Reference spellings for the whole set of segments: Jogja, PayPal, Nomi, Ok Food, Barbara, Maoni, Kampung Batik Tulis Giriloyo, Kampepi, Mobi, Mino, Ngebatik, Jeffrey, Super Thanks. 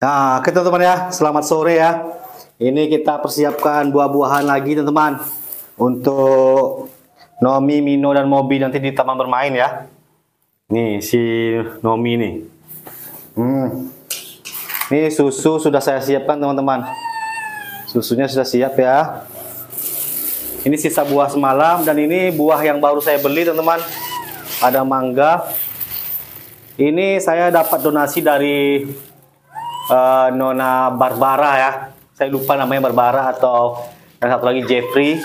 Nah, oke teman-teman ya, selamat sore ya. Ini kita persiapkan buah-buahan lagi teman-teman untuk Nomi, Mino, dan Mobi nanti di taman bermain ya. Nih si Nomi nih. Nih susu sudah saya siapkan teman-teman. Susunya sudah siap ya. Ini sisa buah semalam dan ini buah yang baru saya beli teman-teman. Ada mangga. Ini saya dapat donasi dari Nona Barbara ya, saya lupa namanya Barbara atau yang satu lagi Jeffrey.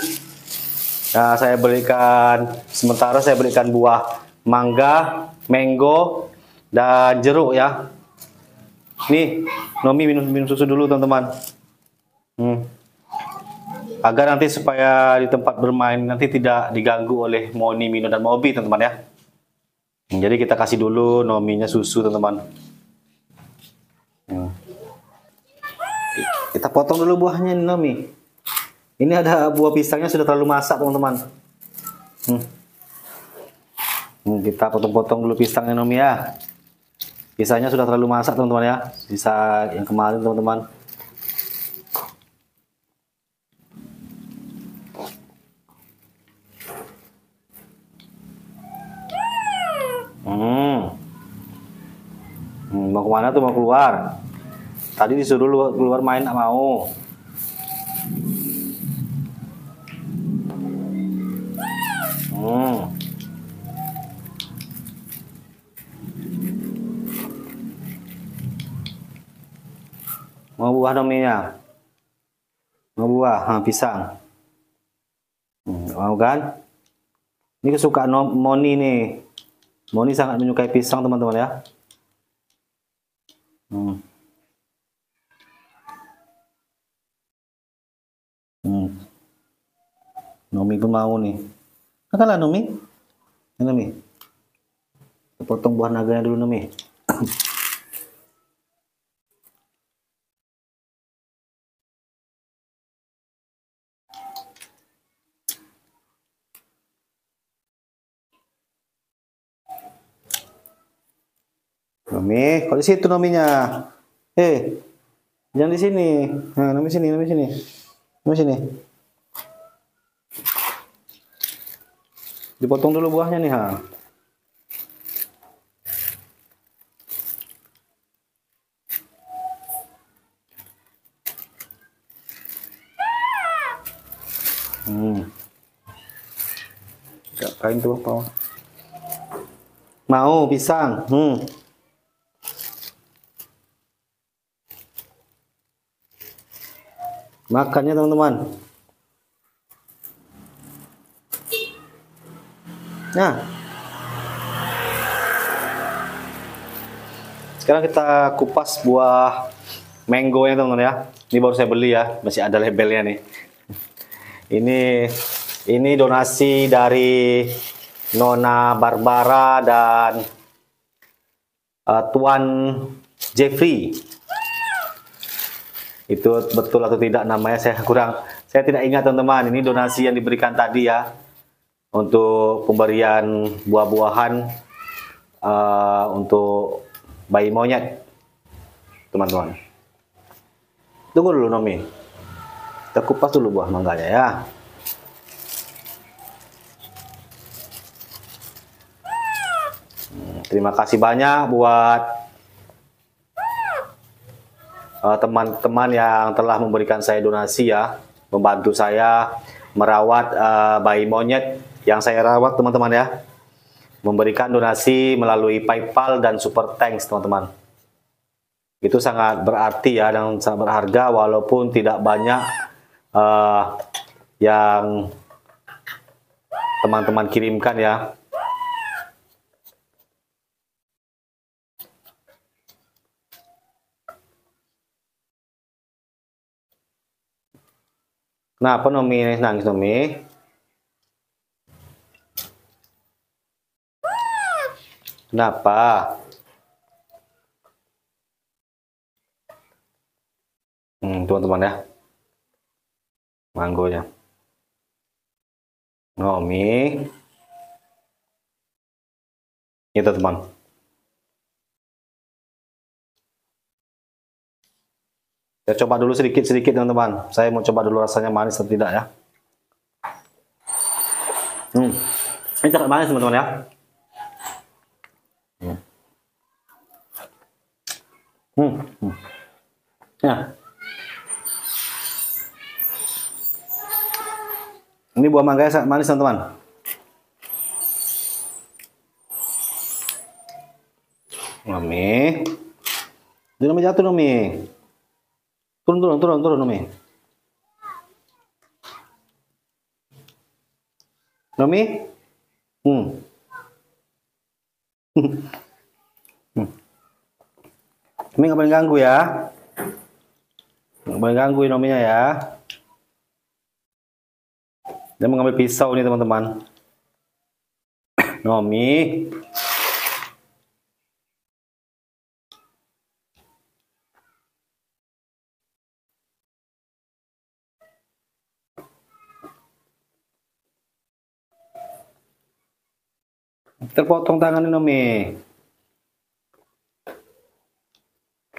Nah, saya belikan sementara saya belikan buah mangga, mango, dan jeruk ya. Nih, Nomi minum susu dulu teman-teman. Agar nanti supaya di tempat bermain nanti tidak diganggu oleh Moni, Mino, dan Mobi teman-teman ya. Jadi kita kasih dulu Nominya susu teman-teman. Kita potong dulu buahnya nih, Nomi. Ini ada buah pisangnya sudah terlalu masak teman-teman. Kita potong-potong dulu pisangnya Nomi ya. Pisangnya sudah terlalu masak teman-teman ya. Bisa yang kemarin teman-teman. Mau kemana tuh, mau keluar? Tadi disuruh keluar main, tak mau. Mau buah Nominya? Mau buah? Pisang. Mau kan? Ini kesukaan Moni nih. Moni sangat menyukai pisang teman-teman ya. Nomi pun mau nih. Makanlah Nomi. Nomi. Potong buah naganya dulu Nomi. Nomi, kok di situ Nominya? Jangan di sini. Nah, Nomi sini, Nomi sini. Nomi sini. Dipotong dulu buahnya nih, ha. Kain tuh, Pak. Mau pisang. Makannya teman-teman. Nah, sekarang kita kupas buah mango ya teman-teman ya. Ini baru saya beli ya, masih ada labelnya nih. Ini donasi dari Nona Barbara dan Tuan Jeffrey. Itu betul atau tidak namanya saya tidak ingat teman-teman. Ini donasi yang diberikan tadi ya untuk pemberian buah-buahan untuk bayi monyet teman-teman. Tunggu dulu Nomi, kita kupas dulu buah mangganya ya. Terima kasih banyak buat teman-teman yang telah memberikan saya donasi ya, membantu saya merawat bayi monyet yang saya rawat teman-teman ya, memberikan donasi melalui PayPal dan Super Thanks teman-teman. Itu sangat berarti ya dan sangat berharga, walaupun tidak banyak yang teman-teman kirimkan ya. Kenapa Nomi nangis Nomi? Kenapa? Teman-teman ya, manggonya. Nomi, itu teman. Saya coba dulu sedikit-sedikit, teman-teman. Saya mau coba dulu rasanya manis atau tidak ya. Ini sangat manis, teman-teman ya. Ya. Ini buah mangga sangat manis, teman-teman. Nomi, Nomi jatuh, Nomi. Turun, Nomi. Nomi? Nomi nggak boleh ganggu ya. Nggak boleh gangguin Nominya ya. Dia mengambil pisau nih, teman-teman. Nomi. Terpotong tangan Nomi.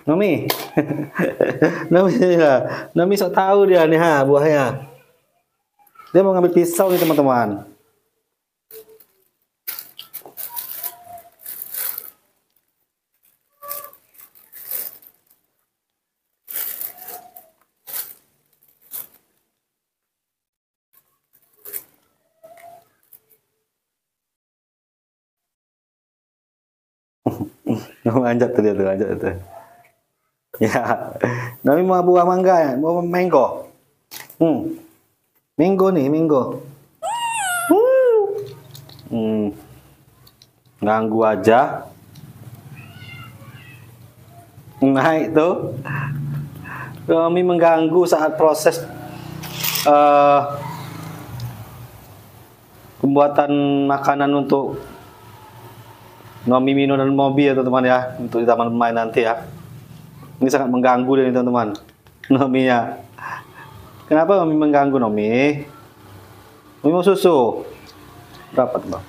Nomi. Nomi sok tahu dia nih ha buahnya. Dia mau ngambil pisau nih, teman-teman. Lanjut tuh dia tuh, lanjut tuh. Ya, Nomi mau buah mangga ya, mau mango. Minggu nih, minggu. Ganggu aja. Naik tuh. Kami mengganggu saat proses pembuatan makanan untuk Nomi, Mino, dan Mobi ya, teman-teman ya. Untuk di taman bermain nanti ya. Ini sangat mengganggu dari teman-teman. Nominya. Kenapa Nomi mengganggu, Nomi? Nomi mau susu. Rapat, Bang.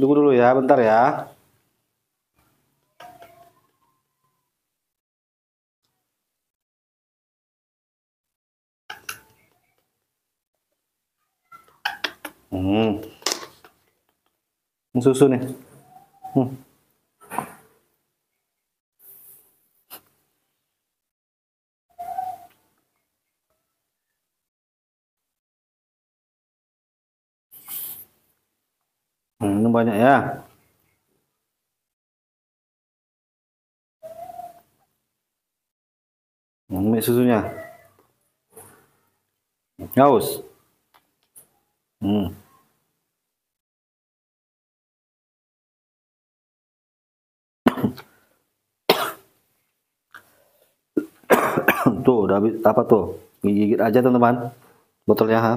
Tunggu dulu ya, bentar ya. Susu nih. Ini banyak ya. Ambil susunya. Haus. Tuh, udah habis, apa tuh? Gigit aja, teman-teman. Botolnya, ha?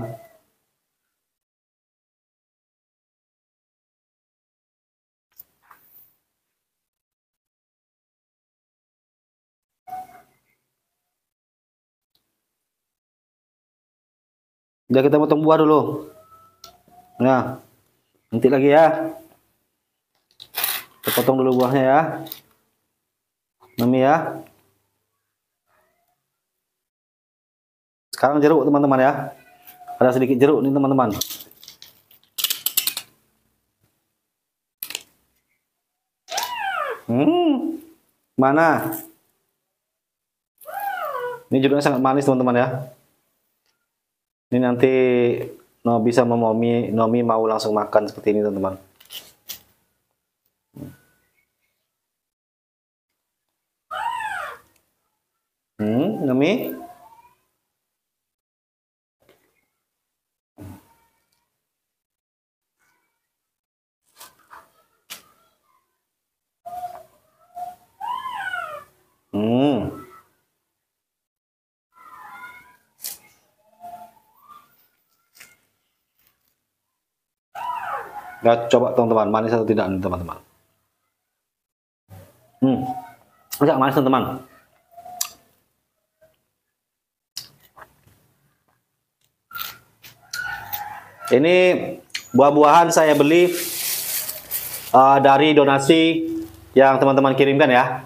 Udah, kita potong buah dulu. Nah, nanti lagi ya. Kita potong dulu buahnya ya. Nomi ya. Sekarang jeruk, teman-teman ya. Ada sedikit jeruk nih, teman-teman. Mana? Ini jeruknya sangat manis, teman-teman ya. Ini nanti Nobi sama Nomi mau langsung makan seperti ini, teman-teman. Nomi? Nah, coba teman-teman, manis atau tidak nih teman-teman. Enggak manis teman-teman. Ini buah-buahan saya beli dari donasi yang teman-teman kirimkan ya,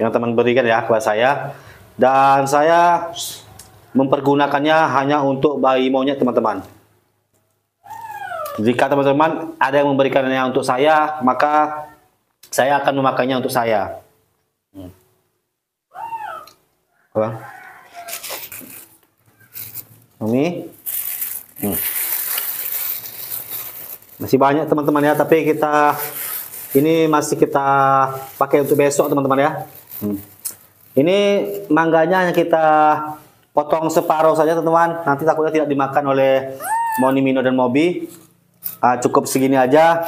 yang teman berikan ya kepada saya, dan saya mempergunakannya hanya untuk bayi monyet teman-teman. Jika teman-teman ada yang memberikannya untuk saya, maka saya akan memakainya untuk saya. Ini masih banyak teman-teman ya, tapi kita ini masih kita pakai untuk besok teman-teman ya. Ini mangganya hanya kita potong separuh saja teman-teman, nanti takutnya tidak dimakan oleh Moni, Mino dan Mobi. Cukup segini aja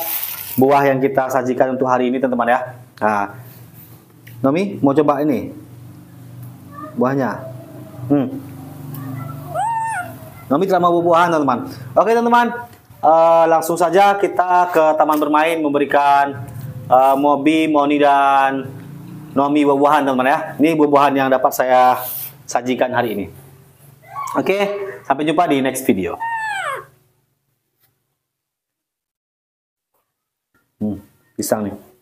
buah yang kita sajikan untuk hari ini teman-teman ya. Nah, Nomi mau coba ini buahnya. Nomi tidak mau buah-buahan teman-teman. Oke teman-teman, langsung saja kita ke taman bermain memberikan Mobi, Moni dan Nomi buah-buahan teman-teman ya. Ini buah-buahan yang dapat saya sajikan hari ini. Oke, sampai jumpa di next video. Pisang nih.